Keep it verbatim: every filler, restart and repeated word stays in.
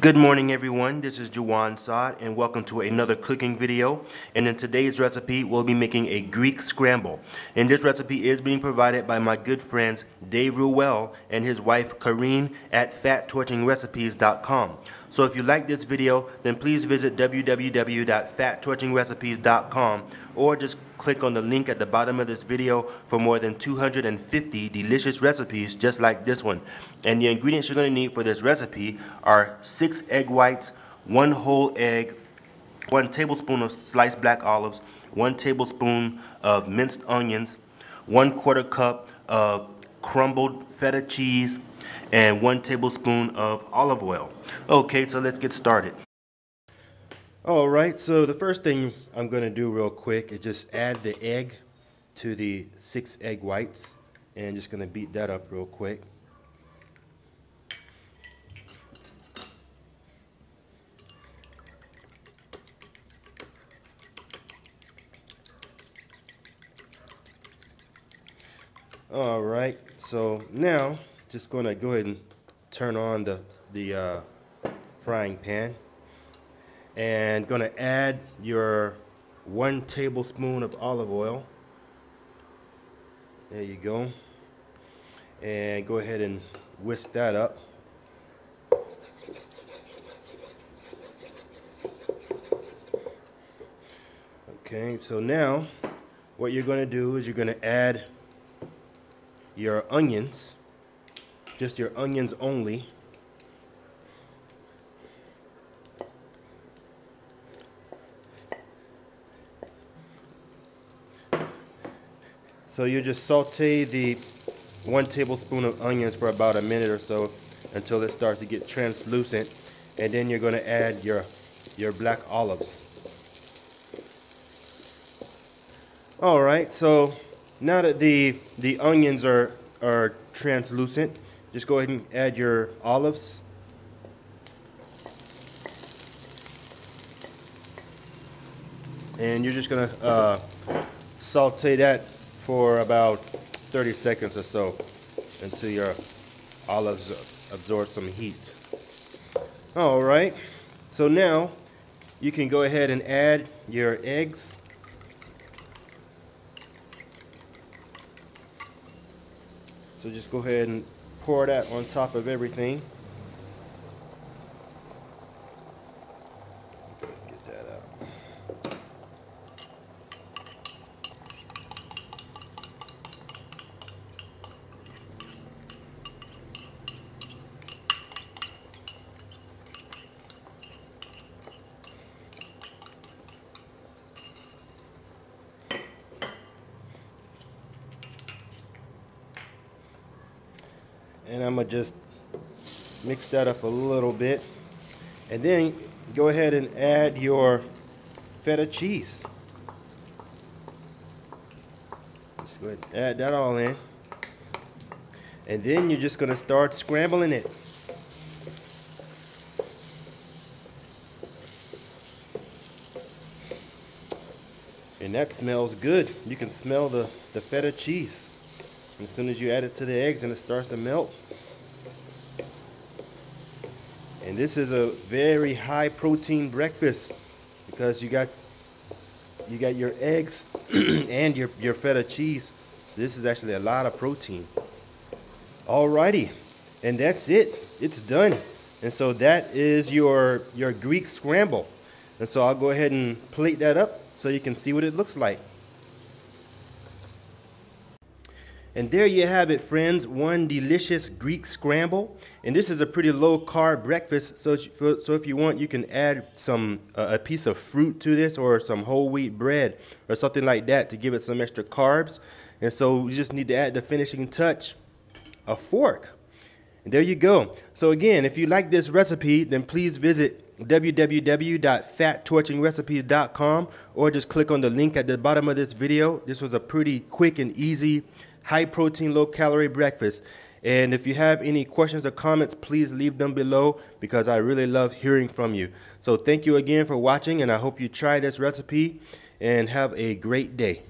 Good morning everyone, this is Jawaune Saad and welcome to another cooking video. And in today's recipe we'll be making a Greek scramble, and this recipe is being provided by my good friends Dave Ruel and his wife Kareen at fat torching recipes dot com. So if you like this video, then please visit w w w dot fat torching recipes dot com or just click on the link at the bottom of this video for more than two hundred fifty delicious recipes just like this one. And the ingredients you're going to need for this recipe are six egg whites, one whole egg, one tablespoon of sliced black olives, one tablespoon of minced onions, one quarter cup of crumbled feta cheese, and one tablespoon of olive oil. Okay, so let's get started. All right, so the first thing I'm going to do real quick is just add the egg to the six egg whites, and just going to beat that up real quick. All right, so now just going to go ahead and turn on the, the uh, frying pan, and going to add your one tablespoon of olive oil. There you go. And go ahead and whisk that up. Okay, so now what you're going to do is you're going to add your onions, just your onions only. So you just saute the one tablespoon of onions for about a minute or so until it starts to get translucent, and then you're going to add your your black olives. All right, so now that the the onions are are translucent, just go ahead and add your olives. And you're just going to uh, saute that for about thirty seconds or so until your olives absorb some heat. All right, so now you can go ahead and add your eggs. So just go ahead and pour that on top of everything. Get that out. And I'm gonna just mix that up a little bit, and then go ahead and add your feta cheese. Just go ahead and add that all in, and then you're just gonna start scrambling it. And that smells good. You can smell the, the feta cheese. As soon as you add it to the eggs, and it starts to melt. And this is a very high protein breakfast, because you got you got your eggs and your, your feta cheese. This is actually a lot of protein. Alrighty, and that's it. It's done. And so that is your your Greek scramble. And so I'll go ahead and plate that up so you can see what it looks like. And there you have it, friends, one delicious Greek scramble. And this is a pretty low-carb breakfast, so, so if you want, you can add some uh, a piece of fruit to this, or some whole wheat bread or something like that to give it some extra carbs. And so you just need to add the finishing touch, a fork. And there you go. So again, if you like this recipe, then please visit w w w dot fat torching recipes dot com or just click on the link at the bottom of this video. This was a pretty quick and easy high protein, low calorie breakfast. And if you have any questions or comments, please leave them below, because I really love hearing from you. So thank you again for watching, and I hope you try this recipe and have a great day.